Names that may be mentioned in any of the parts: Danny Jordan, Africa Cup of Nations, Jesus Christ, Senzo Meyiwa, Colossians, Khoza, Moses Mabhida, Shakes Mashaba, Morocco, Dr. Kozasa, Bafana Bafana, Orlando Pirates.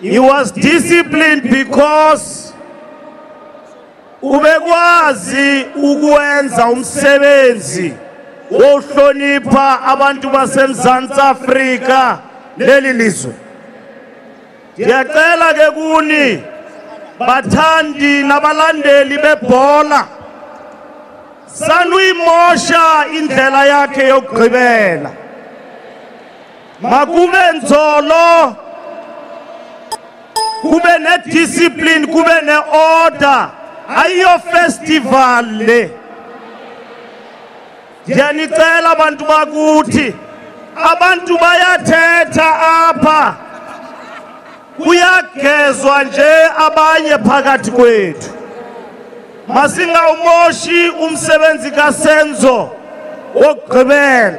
He was disciplined because ubekwazi ukwenza umsebenzi wohlonipha abantu baseMzantsi Afrika leli lizwe. Ngiyacela ke kuni bathandi nabalandeli bebhola sanuyimosha indlela yakhe yokugqibela. Makube nzolo, kube ne discipline, kube ne order. Ayo festival le. Ndiyanicela abantu bakuthi abantu bayathetha apha. Kuyagezwa nje abanye phakathi kwethu. Masinga umoshi umsebenzi kaSenzo wokugqibela.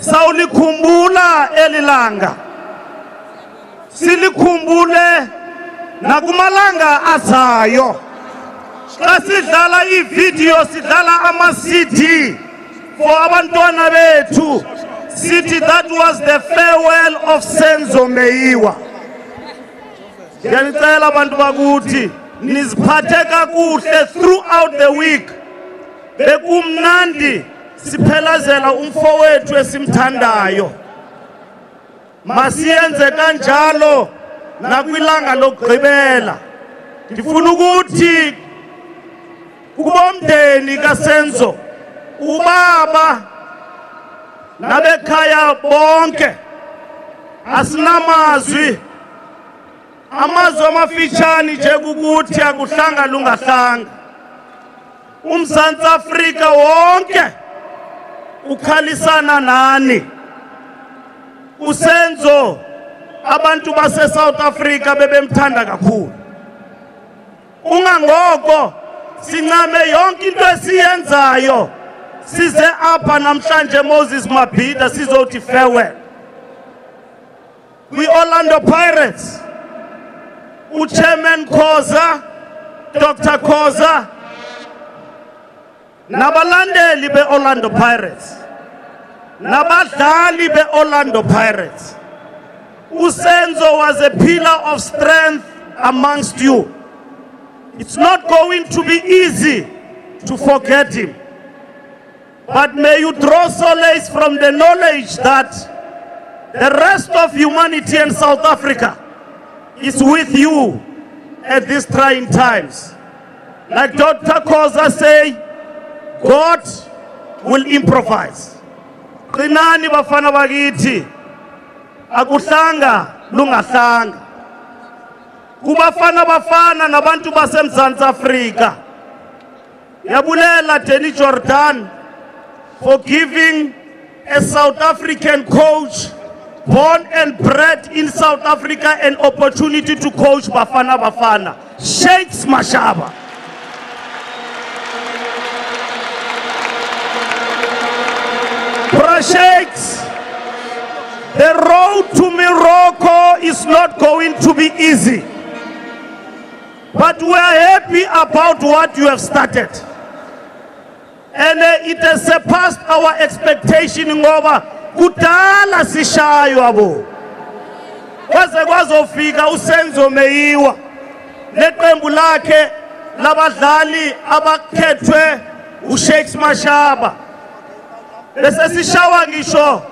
Sawulikhumbula elilanga. Silikhumbule nakumalanga azayo. Xa sidlala ividiyo sidlala ama-CD for abantwana bethu. Sithi that was the farewell of Senzo Meyiwa. Ndiyanicela abantu bakuthi niziphathe kakuhle throughout the week. Bekumnandi siphelazela umfo wethu esimthandayo. Masiyenze kanjalo nakwilanga lokugqibela. Ndifuna ukuthi kubomndeni kaSenzo ubaba nabekhaya bonke asinamazwi amazwi amafitshani nje ukuthi akuhlanga lungahlanga. UMzantsi Afrika wonke ukhalisana nani. USenzo abantu base South Africa bebemthanda kakhulu. Ungangoko sincame yonke into esiyenzayo size apha namhlanje Moses Mabhida sizothi farewell. We Orlando Pirates, uChairman Khoza, Dr. Khoza nabalandeli beOrlando Pirates nabadlali beOrlando Pirates. USenzo was a pillar of strength amongst you. It's not going to be easy to forget him. But may you draw solace from the knowledge that the rest of humanity and South Africa is with you at these trying times. Like Dr. Kozasa say, God will improvise. Qinani bafana bakithi akuhlanga lungahlanga. Kubafana bafana nabantu baseMzantsi Afrika, yabulela Danny Jordan for giving a South African coach born and bred in South Africa an opportunity to coach Bafana Bafana. Shakes Mashaba. Shakes, the road to Morocco is not going to be easy, but we are happy about what you have started, and it has surpassed our expectation. Ngoba kudala sishayo abo kwaze kwazofika uSenzo Meyiwa neqembu lakhe labadlali abakhethwe uShakes Mashaba. Besesishawa ngisho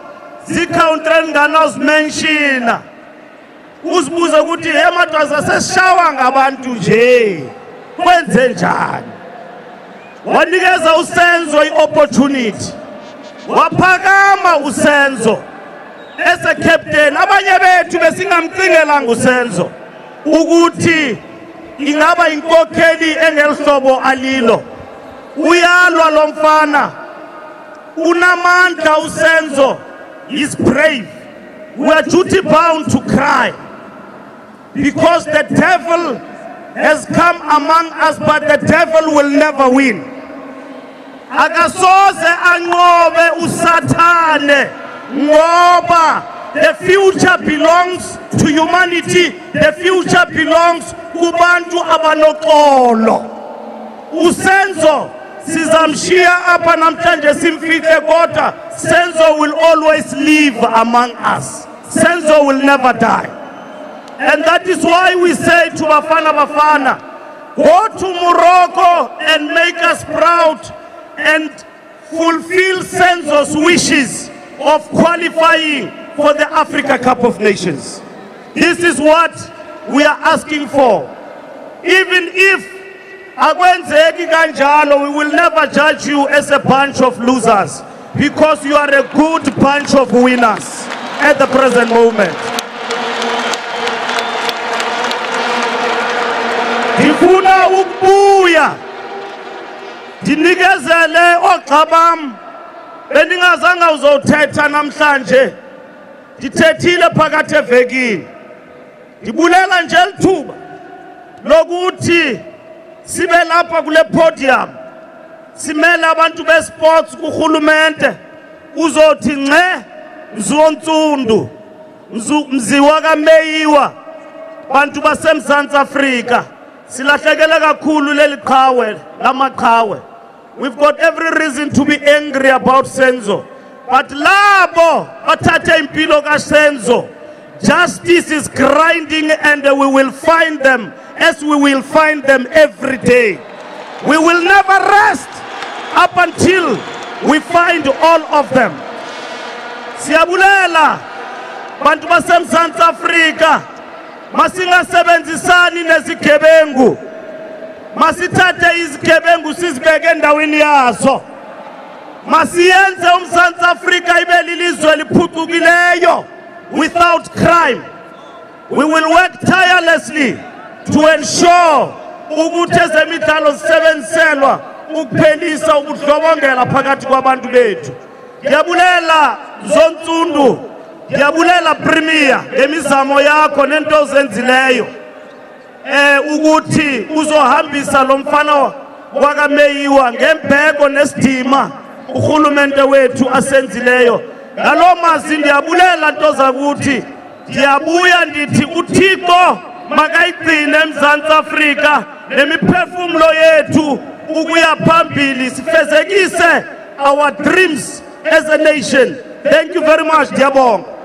zikhauntreni nganozimentiona uzibuza ukuthi emadwaza sesishawa ngabantu nje kwenze njani. Wanikeza uSenzo i-opportunity, waphakama uSenzo ese-captain. Abanye bethu besingamcingelanga uSenzo ukuthi ingaba inkokheli engelihlobo alilo. Uyalwa lo mfana, unamandla uSenzo is brave. We are duty bound to cry because the devil has come among us, but the devil will never win. Akasoze anqobe uSathane ngoba the future belongs to humanity. The future belongs kubantu abanoxolo. uSenzo sizamshiya apha namhlanje simfihle kodwa Senzo will always live among us. Senzo will never die. And that is why we say to Bafana Bafana, go to Morocco and make us proud and fulfill Senzo's wishes of qualifying for the Africa Cup of Nations. This is what we are asking for. Even if we will never judge you as a bunch of losers, because you are a good bunch of winners at the present moment. Difuna ukubuya dinikezele oqhabam beningazanga uzothetha namhlanje dithethile phakathi evekini dibulela nje lithuba lokuthi sibe lapha kule podium simela abantu be sports kuhulumente uzothi nge mzontsundu mziwa kaMeyiwa bantu baseMzantsi Afrika silahlekela kakhulu leli qhawe lamaqhawe. We've got every reason to be angry about Senzo, but labo bathathe impilo kaSenzo, justice is grinding, and we will find them as we will find them every day. We will never rest up until we find all of them. Siyabulela bantu baseMzantsi Afrika, masingasebenzisani nezigebengu, masithathe izigebengu sizibeke endaweni yazo, masiyenze uMzantsi Afrika ibe lilizwe eliphucukileyo without crime. We will work tirelessly to ensure ukuthi ezemidlalo zisebenziselwa ukuphelisa ubudlobongela phakathi kwabantu bethu. Ngiyabulela Zontsundu, ngiyabulela Premier ngemizamo yakho nento ozenzileyo ukuthi uzohambisa lo mfana wakaMeyiwa ngembeko nesidima uhulumente wethu asenzileyo. Ngalomazwi ngiyabulela ntoza ukuthi ngiyabuya ndithi uThixo makayigcine eMzantsi Afrika nemiphefumulo yethu ukuya phambili sifezekise our dreams as a nation. Thank you very much. Ngiyabonga.